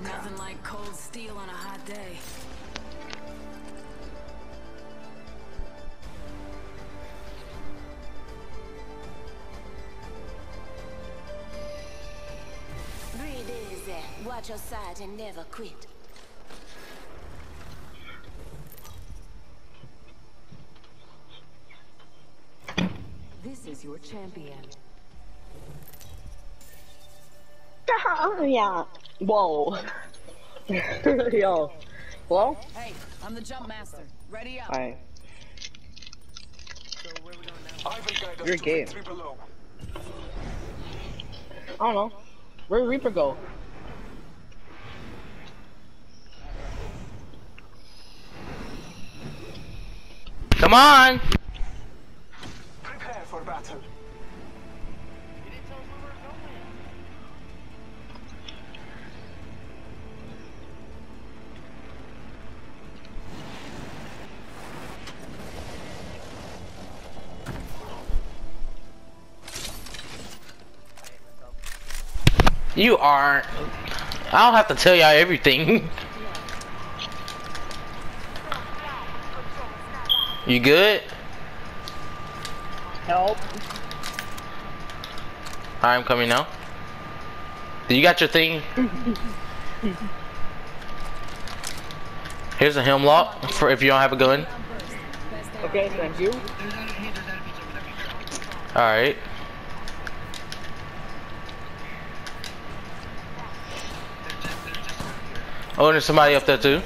Nothing like cold steel on a hot day. Breathe easy. Watch your side and never quit. This is your champion. Oh, yeah. Whoa. Yo. Hello? Hey, I'm the jump master. Ready up. Alright. So where we going now? Your game. I don't know. Where'd Reaper go? Come on! Prepare for battle. You aren't. I don't have to tell y'all everything. You good? Nope. I'm coming now. You got your thing? Here's a hemlock for if you don't have a gun. Okay, thank you. Alright. Oh, there's somebody up there too.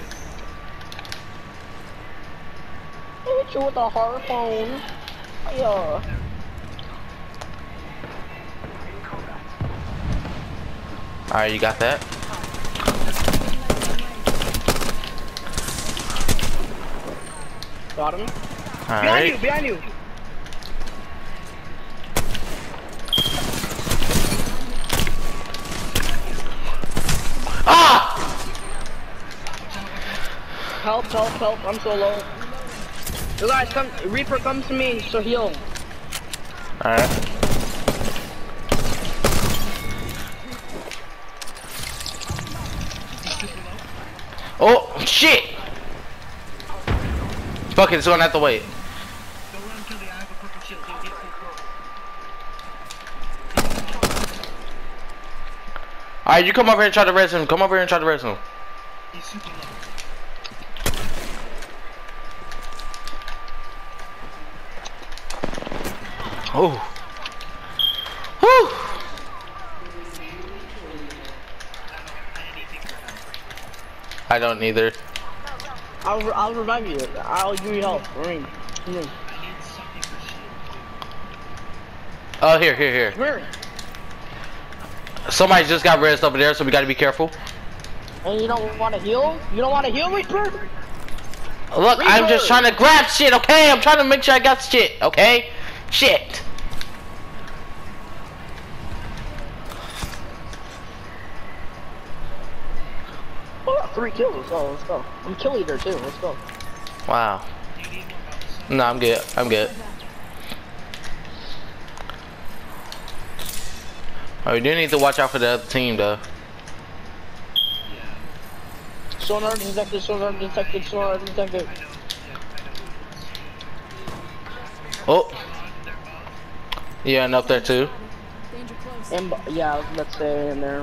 Hit you with a hard phone. Yeah. All right, you got that. Got him. All right. Behind you, behind you. Help, help, help, I'm so low. You guys, come, Reaper, come to me, so heal. Alright. Oh, shit! Fuck it, it's going out the way. Alright, you come over here and try to res him. Come over here and try to res him. Oh. Woo. I don't either. I'll revive you. I'll give you help. Ring. Ring. Oh, here, here, here. Where? Somebody just got raised over there, so we gotta be careful. And you don't want to heal? You don't want to heal, Reaper? Look, Reaper. I'm just trying to grab shit, okay? I'm trying to make sure I got shit, okay? Shit. Oh, 3 kills. Oh, let's go. I'm kill leader too. Let's go. Wow. No, I'm good. I'm good. Oh, we do need to watch out for the other team, though. Sonar detected. Sonar detected. Sonar detected. Oh. Yeah, and up there too. And, yeah, let's say in there.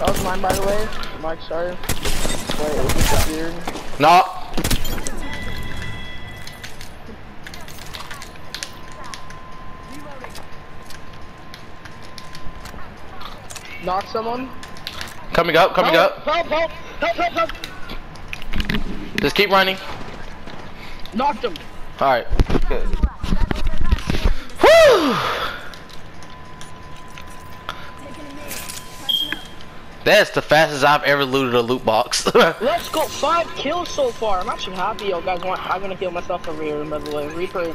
That was mine, by the way. Mike, sorry. Wait, it disappeared. No. Knock someone. Coming up, coming up. Help, help, help, help, help. Just keep running. Knocked him. Alright. Good. That's the fastest I've ever looted a loot box. Let's go, 5 kills so far. I'm actually happy, yo guys. I'm gonna kill myself over here, by the way. Reaper.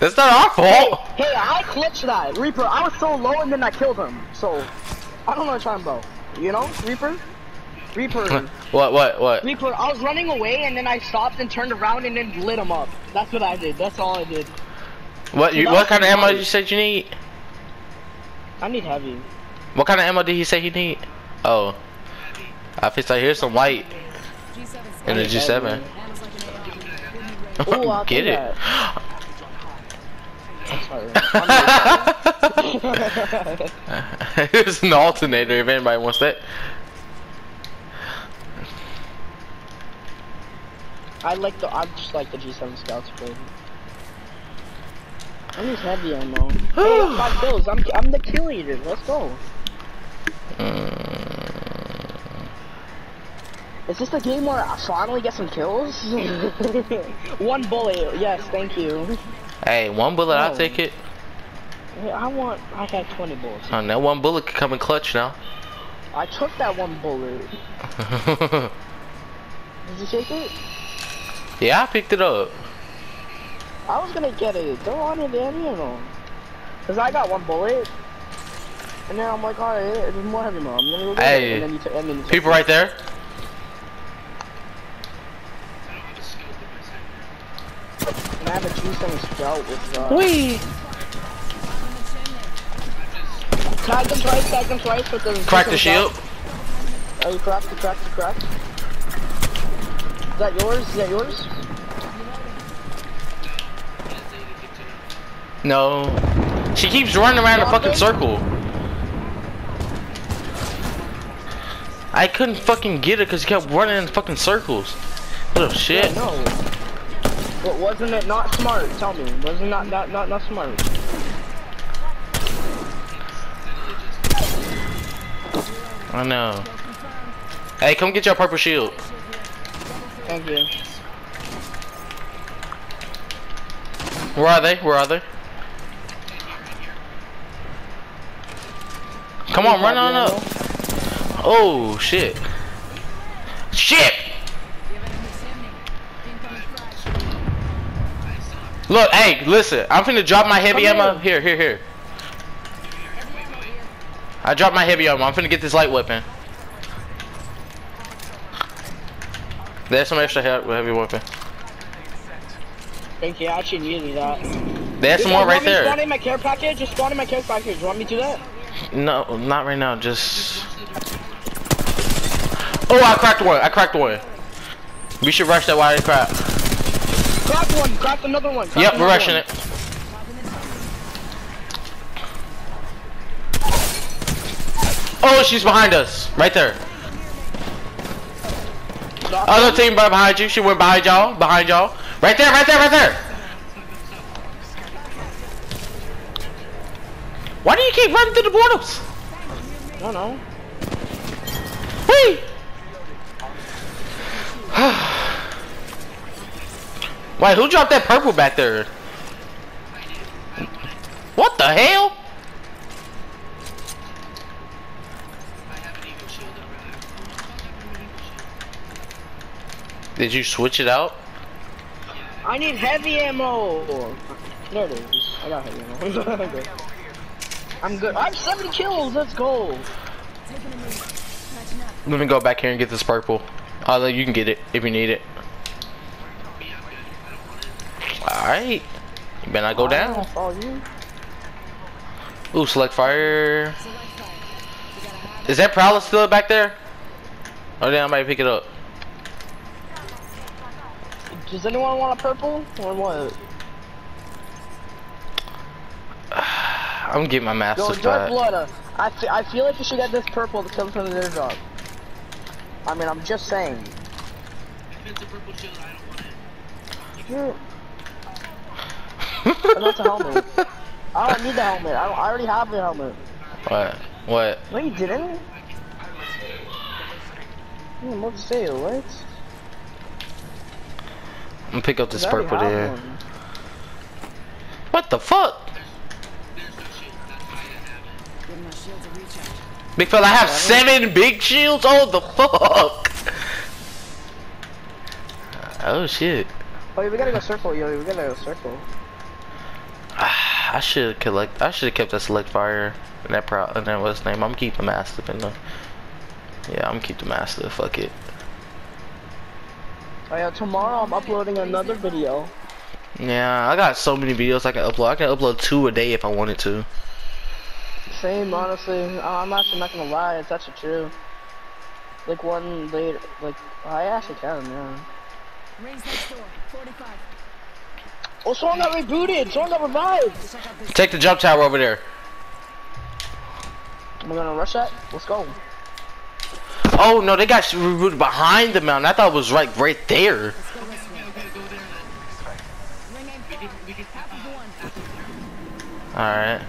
That's not our fault! Hey, I glitched that. Reaper, I was so low and then I killed him. So, I don't know what I'm talking about. You know, Reaper. What? Reaper, I was running away and then I stopped and turned around and then lit him up. That's what I did. That's all I did. What? You, what kind of ammo did you say you need? I need heavy. What kind of ammo did he say he need? Oh. I feel like here's some white. And a G7. Ooh, get it. Here's an alternator if anybody wants that. I just like the G7 Scouts, baby. I'm just heavy ammo. Hey, 5 kills. I'm the kill leader. Let's go. Is this the game where I finally get some kills? 1 bullet. Yes, thank you. Hey, 1 bullet. Oh. I'll take it. I got 20 bullets. Oh, now 1 bullet could come in clutch now. I took that 1 bullet. Did you take it? Yeah, I picked it up. I was gonna get it. Don't want it anymore. Cause I got 1 bullet, and then I'm like, alright, there's more heavy ammo. I'm gonna go get it. And then you people right there. And I have a G7 Scout with. Wee. Tag them twice with the. Crack the shield. Oh, you cracked, you cracked. Is that yours? No. She keeps running around the fucking circle. I couldn't fucking get her because she kept running in fucking circles. Little shit. Yeah, no. But wasn't it not smart? Tell me. Wasn't it not smart? I know. Hey, come get your purple shield. Thank you. Where are they? Come on, run on up. Oh, shit. Shit! Look, hey, listen. I'm finna drop my heavy ammo. Here. I dropped my heavy ammo. I'm finna get this light weapon. There's some extra help with heavy weapon. Thank you, I actually needed that. There's some more right there. Just spawn in my care package, You want me to do that? No, not right now, just... Oh, I cracked one, We should rush that wide crap. Cracked one, cracked another one. Yep, we're rushing it. Oh, she's behind us, right there. Other team behind you. She went behind y'all. Right there, right there. Why do you keep running through the portals? I don't know. Whee! Wait, who dropped that purple back there? What the hell? Did you switch it out? I need heavy ammo! There it is. I got heavy ammo. I'm good. I have 70 kills! Let's go! Let me go back here and get this purple. Oh, you can get it if you need it. Alright. You better not go down. Ooh, select fire. Is that Prowler still back there? Oh, damn, I might pick it up. Does anyone want a purple or what? I'm gonna get my massive back. I feel like you should get this purple to come from the airdrop. I mean, I'm just saying. If it's a purple shield, I don't want it. But that's a helmet. I don't need the helmet. I already have the helmet. What? What? No, you didn't. I'm about to say it, what? I'm gonna pick up this purple there. What the fuck? Big fella, I have 7 big shields? Oh, the fuck! Oh, shit. Oh, yeah, we gotta go circle, yo. We gotta go circle. I should collect. I should have kept that select fire and that what's his name. I'm keeping Mastiff in the. Yeah, I'm keep the Mastiff. Fuck it. Oh yeah, tomorrow I'm uploading another video. Yeah, I got so many videos I can upload. I can upload 2 a day if I wanted to. Same, honestly. I'm actually not gonna lie. It's actually true. Like one later. Like I actually can. Yeah. Raise that sword. 45. Oh, someone got rebooted! Someone got revived! Take the jump tower over there. We're gonna rush that? Let's go. Oh no, they got rebooted behind the mountain. I thought it was right there. Alright.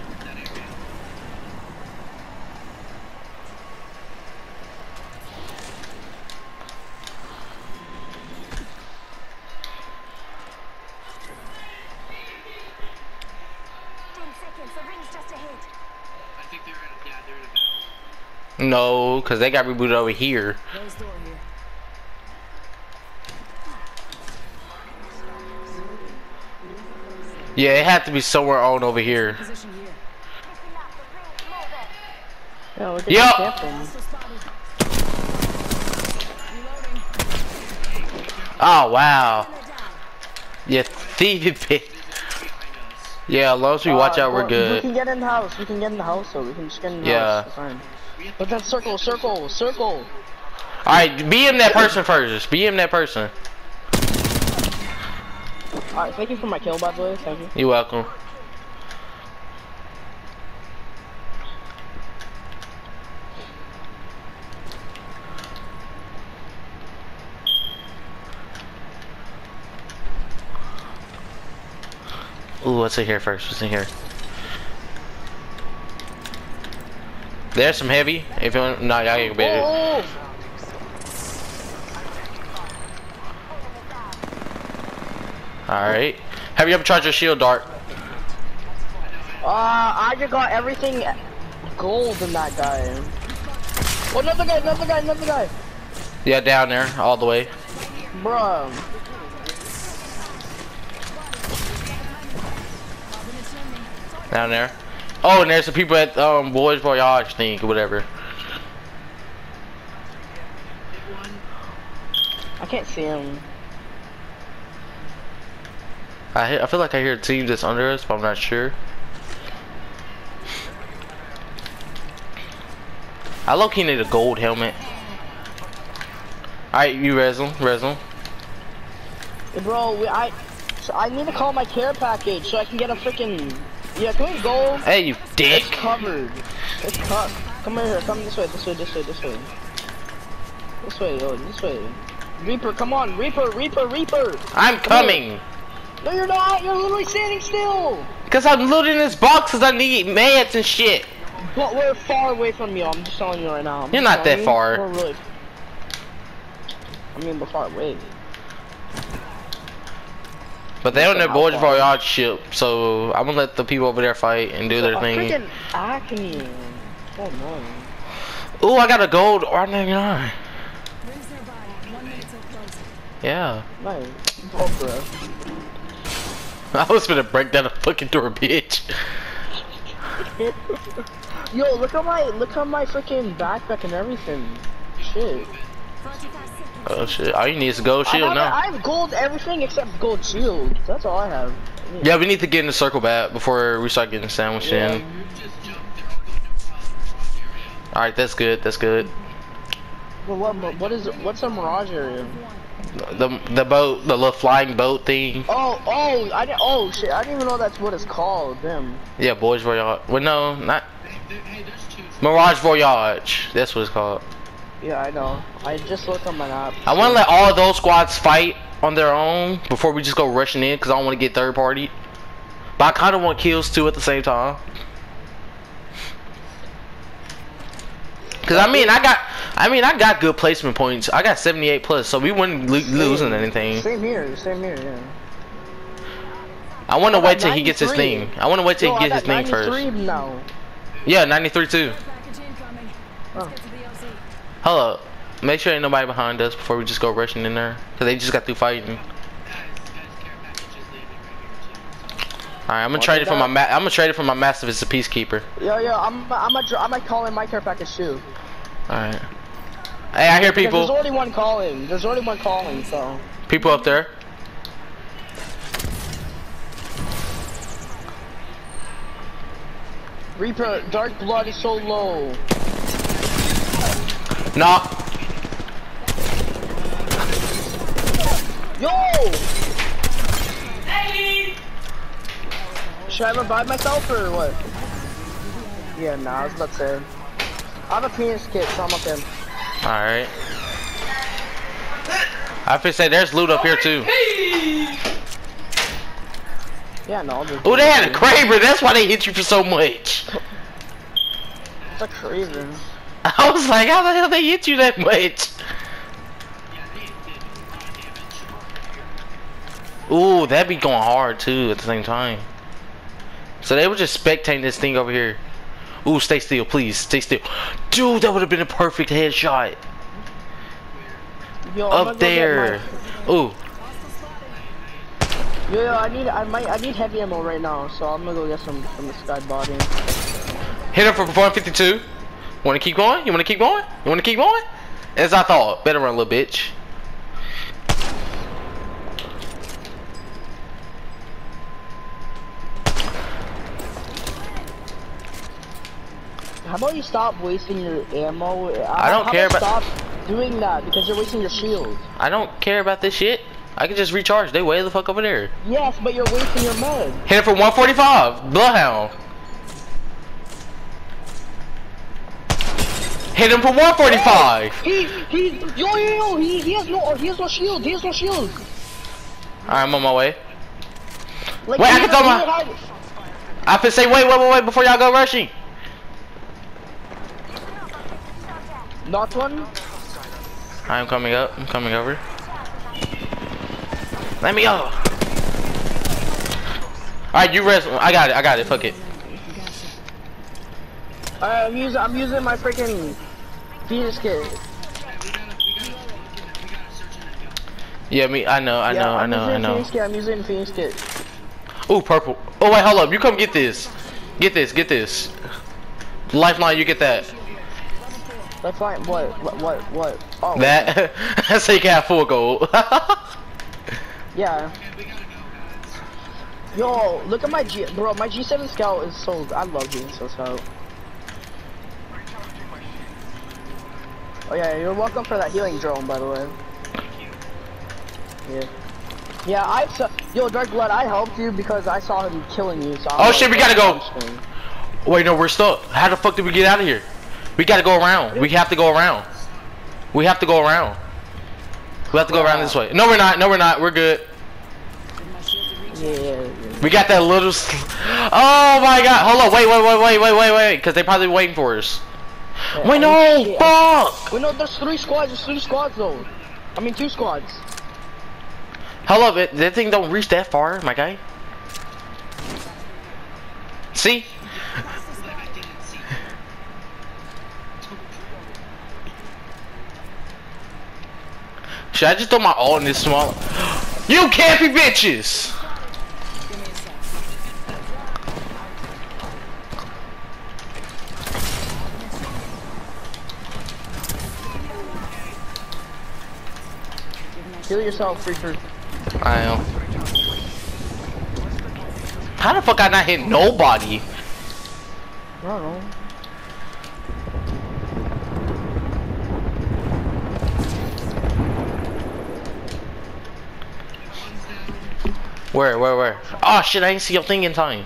No, because they got rebooted over here. Yeah, it had to be somewhere on over here. Yo! Oh, wow. Yeah, thief it. Yeah, as long as we watch out, we're good. We can get in the house. We can get in the house, so we can just get in the house. It's fine. But that circle. Alright, be him that person first. Just be him that person. Alright, thank you for my kill, by the way. Thank you. You're welcome. Ooh, what's in here first? What's in here? There's some heavy. If you want, no, y'all can beat it. Alright. Have you ever tried your shield dart? I just got everything gold in that guy. Oh, another guy. Yeah, down there, all the way. Bruh. Down there. Oh, and there's some people at Boys Voyage thing or whatever. I can't see him. I feel like I hear a team that's under us, but I'm not sure. I low-key need a gold helmet. Alright, you res him. Hey, bro, I need to call my care package so I can get a freaking. Yeah, can we go? Hey, you dick! It's covered. It's covered. Come here, come this way. Reaper, come on, Reaper! I'm coming! Here. No, you're not! You're literally standing still! Because I'm looting this box because I need meds and shit! But we're far away from you, I'm just telling you right now. You're not that far. We're really... I mean, we're far away. But they don't have Boys Voyage ship, so I'm gonna let the people over there fight and do their thing. Oh no! Ooh, I got a gold R99. Yeah. Nice. I was gonna break down a fucking door, bitch. Yo, look at my freaking backpack and everything. Shit. Oh shit, all you need is a gold shield now. I have gold everything except gold shield. That's all I have. Yeah, we need to get in the circle back before we start getting sandwiched in. Alright, that's good, Well, what's a Mirage area? The boat, the little flying boat thing. Oh shit, I didn't even know that's what it's called, damn. Yeah, Boys Voyage. Well, no, not... Mirage Voyage, that's what it's called. Yeah, I know. I just looked on my map. I want to let all those squads fight on their own before we just go rushing in because I don't want to get third party. But I kind of want kills too at the same time. Because I got good placement points. I got 78 plus, so we wouldn't losing anything. Same here, yeah. I want to wait till he gets his thing. I want to wait till he gets his thing first. Now. Yeah, 93 too. Oh. Hold up. Make sure ain't nobody behind us before we just go rushing in there. Cause they just got through fighting. Alright, I'm gonna trade it for my massive. It's a Peacekeeper. Yo, I might call in my care package too. Alright. Hey, I hear people. There's already one calling. So. People up there. Reaper, dark blood is so low. Nah. Yo. Hey. Should I revive myself or what? Yeah, nah, I was about to say. I have a Phoenix kit, so I'm okay. Alright. I have to say, there's loot up here too. Yeah, no. Oh, they had a Kraven. That's why they hit you for so much. It's a Kraven. I was like, how the hell they hit you that much? Ooh, that'd be going hard too at the same time. So they were just spectating this thing over here. Ooh, stay still, please. Stay still. Dude, that would have been a perfect headshot. Yo, up there. Ooh. Yo, I need heavy ammo right now, so I'm gonna go get some from the sky body. Hit him for 152. Wanna keep going? You wanna keep going? You wanna keep going? As I thought. Better run, little bitch. How about you stop wasting your ammo? I don't care about stop doing that because you're wasting your shield. I don't care about this shit. I can just recharge. They way the fuck over there. Yes, but you're wasting your mud. Hit it for 145. Bloodhound. Hit him for 145. Hey, he has no shield. He has no shield. Alright, I'm on my way. Like, wait, I can throw my. I can say wait before y'all go rushing. Not one. I'm coming up. I'm coming over. Let me go. Alright, you rest. I got it. Fuck it. Alright, I'm using my freaking Phoenix kit. Yeah, me. I know. I'm using Phoenix kit. Ooh, purple. Oh wait, hold up. You come get this. Get this. Lifeline, you get that. Lifeline, what? Oh, that. That's how you can have full gold. Yeah. Yo, look at my bro. My G7 Scout is so. I love G7 Scout. Oh yeah, you're welcome for that healing drone, by the way. Yeah. Yeah, yo, Dark Blood, I helped you because I saw him killing you. So oh like, shit, we gotta go. Wait, no, we're stuck. How the fuck did we get out of here? We gotta go around. We have to go around this way. No, we're not. We're good. Yeah. We got that little. Oh my god! Hold on. Wait. Because they probably waiting for us. Yeah, wait, no! Fuck! Wait, no. There's three squads. Though. I mean, two squads. Hello, it. That thing don't reach that far, my guy. See? Should I just throw my all in this small? You campy bitches! Kill yourself, Reaper. I am. How the fuck I not hit nobody? I don't know. Where? Oh shit, I didn't see your thing in time.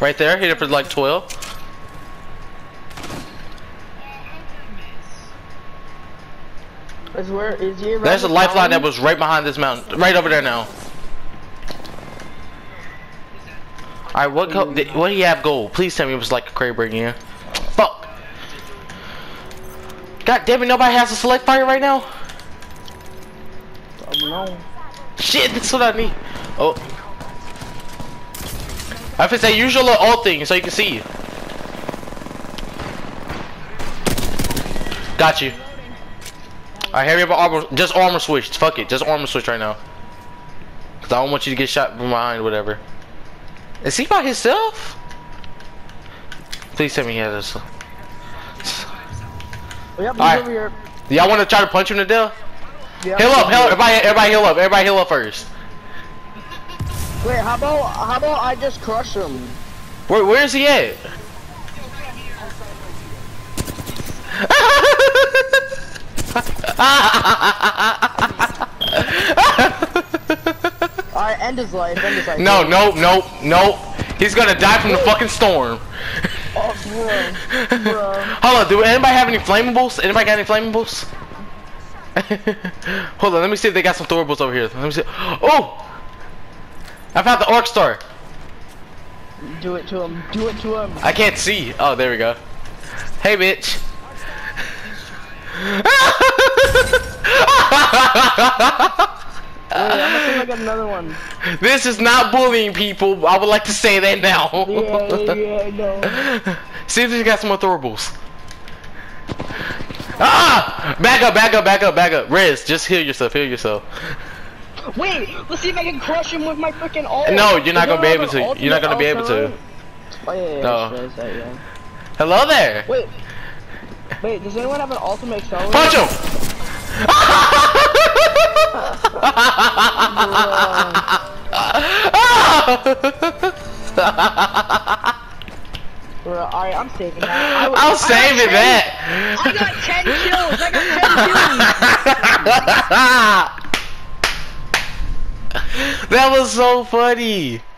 Right there, hit it for like 12. Where is he? There's a lifeline that was right behind this mountain. Right over there now. Alright, what do you have gold? Please tell me it was like a Kraber again. Fuck! God damn it, nobody has a select fire right now? Oh, no. Shit, that's what I need. Oh. I have to say, use your little old thing so you can see. Got you. Alright, hurry up and armor switch. Fuck it, just armor switch right now. Cause I don't want you to get shot from behind, whatever. Is he by himself? Please tell me he has this. Alright, y'all want to try to punch him to death? Yeah, heal up, everybody heal up, first. Wait, how about I just crush him? Where is he at? Alright, end his life. No. He's gonna die from the fucking storm. Oh, bro. Hold on, do anybody have any flammables? Anybody got any flammables? Hold on, let me see if they got some throwables over here. Let me see. Oh! I found the Orc Star. Do it to him. Do it to him. I can't see. Oh, there we go. Hey, bitch. Wait, I'm gonna get another one. This is not bullying, people. I would like to say that now. Yeah, I know. See if you got some more throwables. Ah! Back up. Rez, just heal yourself. Wait, let's see if I can crush him with my freaking ult. No, you're not gonna be able to. You're not gonna be able to. Oh, yeah. Hello there. Wait, does anyone have an ultimate accelerator? Punch him! Alright, I'm saving that. I'm saving that! I got 10 kills! That was so funny!